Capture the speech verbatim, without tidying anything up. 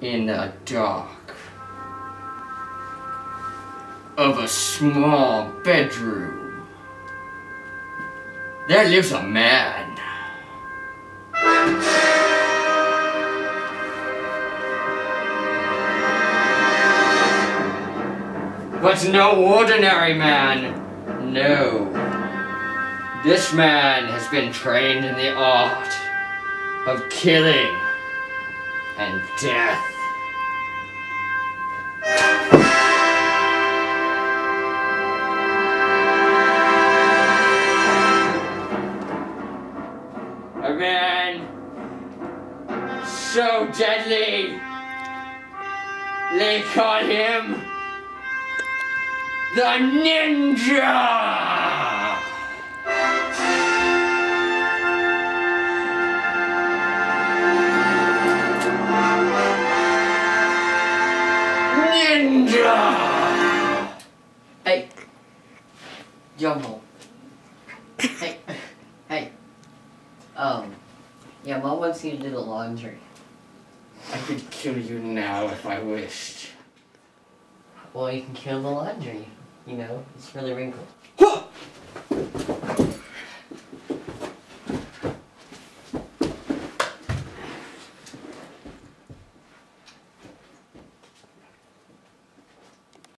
in the dark of a small bedroom. There lives a man. But no ordinary man. No. This man has been trained in the art of killing and death. A man so deadly, they call him the Ninja! Ninja! Hey, Jumbo. Hey, hey. Um, yeah, Mom wants you to do the laundry. I could kill you now if I wished. Well, you can kill the laundry. You know, it's really wrinkled.